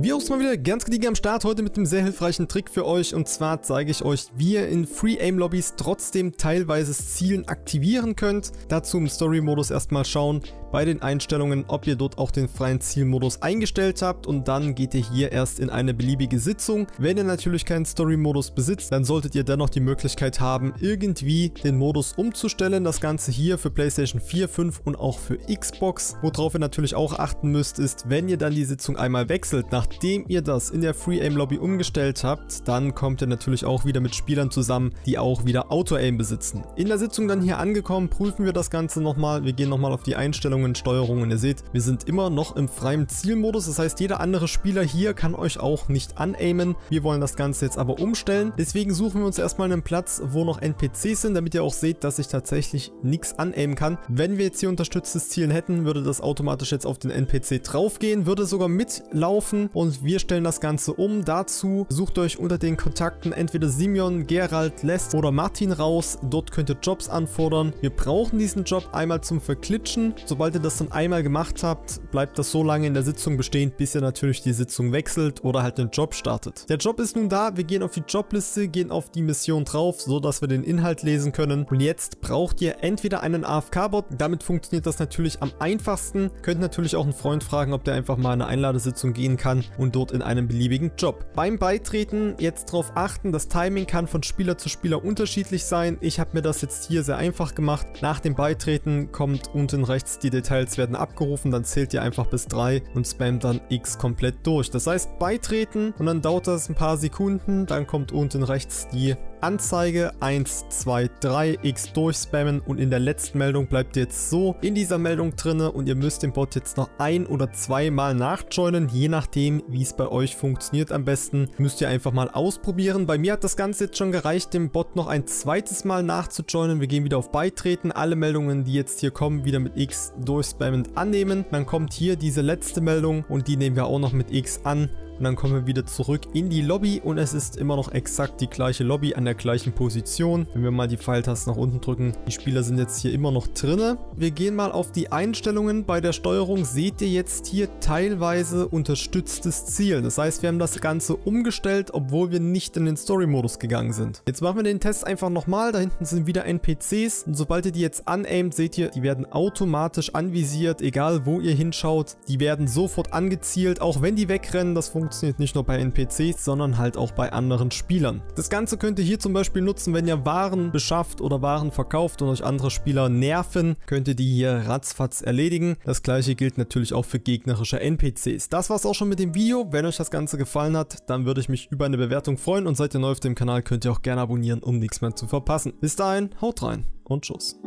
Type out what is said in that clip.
Wir sind mal wieder ganz gediegen am Start, heute mit einem sehr hilfreichen Trick für euch, und zwar zeige ich euch, wie ihr in Free-Aim-Lobbys trotzdem teilweise Zielen aktivieren könnt. Dazu im Story-Modus erstmal schauen bei den Einstellungen, ob ihr dort auch den freien Zielmodus eingestellt habt, und dann geht ihr hier erst in eine beliebige Sitzung. Wenn ihr natürlich keinen Story-Modus besitzt, dann solltet ihr dennoch die Möglichkeit haben, irgendwie den Modus umzustellen. Das Ganze hier für PlayStation 4, 5 und auch für Xbox. Worauf ihr natürlich auch achten müsst, ist, wenn ihr dann die Sitzung einmal wechselt, nachdem ihr das in der Free-Aim-Lobby umgestellt habt, dann kommt ihr natürlich auch wieder mit Spielern zusammen, die auch wieder Auto-Aim besitzen. In der Sitzung dann hier angekommen, prüfen wir das Ganze nochmal. Wir gehen nochmal auf die Einstellungen, Steuerung, und ihr seht, wir sind immer noch im freien Zielmodus. Das heißt, jeder andere Spieler hier kann euch auch nicht anaimen. Wir wollen das Ganze jetzt aber umstellen. Deswegen suchen wir uns erstmal einen Platz, wo noch NPCs sind, damit ihr auch seht, dass ich tatsächlich nichts anaimen kann. Wenn wir jetzt hier unterstütztes Zielen hätten, würde das automatisch jetzt auf den NPC draufgehen, würde sogar mitlaufen. Und wir stellen das Ganze um. Dazu sucht euch unter den Kontakten entweder Simeon, Gerald, Les oder Martin raus. Dort könnt ihr Jobs anfordern. Wir brauchen diesen Job einmal zum Verklitschen. Sobald ihr das dann einmal gemacht habt, bleibt das so lange in der Sitzung bestehen, bis ihr natürlich die Sitzung wechselt oder halt einen Job startet. Der Job ist nun da. Wir gehen auf die Jobliste, gehen auf die Mission drauf, sodass wir den Inhalt lesen können. Und jetzt braucht ihr entweder einen AFK-Bot. Damit funktioniert das natürlich am einfachsten. Könnt natürlich auch einen Freund fragen, ob der einfach mal in eine Einladesitzung gehen kann und dort in einem beliebigen Job. Beim Beitreten jetzt darauf achten, das Timing kann von Spieler zu Spieler unterschiedlich sein. Ich habe mir das jetzt hier sehr einfach gemacht. Nach dem Beitreten kommt unten rechts, die Details werden abgerufen, dann zählt ihr einfach bis 3 und spammt dann X komplett durch. Das heißt Beitreten, und dann dauert das ein paar Sekunden, dann kommt unten rechts die Anzeige, 1, 2, 3, X durchspammen, und in der letzten Meldung bleibt ihr jetzt so in dieser Meldung drinne, und ihr müsst den Bot jetzt noch ein- oder zweimal nachjoinen, je nachdem wie es bei euch funktioniert am besten. Müsst ihr einfach mal ausprobieren. Bei mir hat das Ganze jetzt schon gereicht, dem Bot noch ein zweites Mal nachzujoinen. Wir gehen wieder auf Beitreten, alle Meldungen, die jetzt hier kommen, wieder mit X durchspammend annehmen. Dann kommt hier diese letzte Meldung, und die nehmen wir auch noch mit X an. Und dann kommen wir wieder zurück in die Lobby, und es ist immer noch exakt die gleiche Lobby an der gleichen Position. Wenn wir mal die Pfeiltaste nach unten drücken, die Spieler sind jetzt hier immer noch drinne. Wir gehen mal auf die Einstellungen. Bei der Steuerung seht ihr jetzt hier teilweise unterstütztes Zielen. Das heißt, wir haben das Ganze umgestellt, obwohl wir nicht in den Story-Modus gegangen sind. Jetzt machen wir den Test einfach nochmal. Da hinten sind wieder NPCs, und sobald ihr die jetzt anaimt, seht ihr, die werden automatisch anvisiert, egal wo ihr hinschaut. Die werden sofort angezielt, auch wenn die wegrennen. Das funktioniert nicht nur bei NPCs, sondern halt auch bei anderen Spielern. Das Ganze könnt ihr hier zum Beispiel nutzen, wenn ihr Waren beschafft oder Waren verkauft und euch andere Spieler nerven, könnt ihr die hier ratzfatz erledigen. Das gleiche gilt natürlich auch für gegnerische NPCs. Das war's auch schon mit dem Video. Wenn euch das Ganze gefallen hat, dann würde ich mich über eine Bewertung freuen, und seid ihr neu auf dem Kanal, könnt ihr auch gerne abonnieren, um nichts mehr zu verpassen. Bis dahin, haut rein und tschüss.